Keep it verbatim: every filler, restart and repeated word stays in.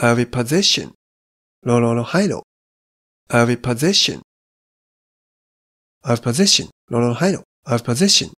oviposition, lorohydral, oviposition, oviposition, lorohydral, oviposition.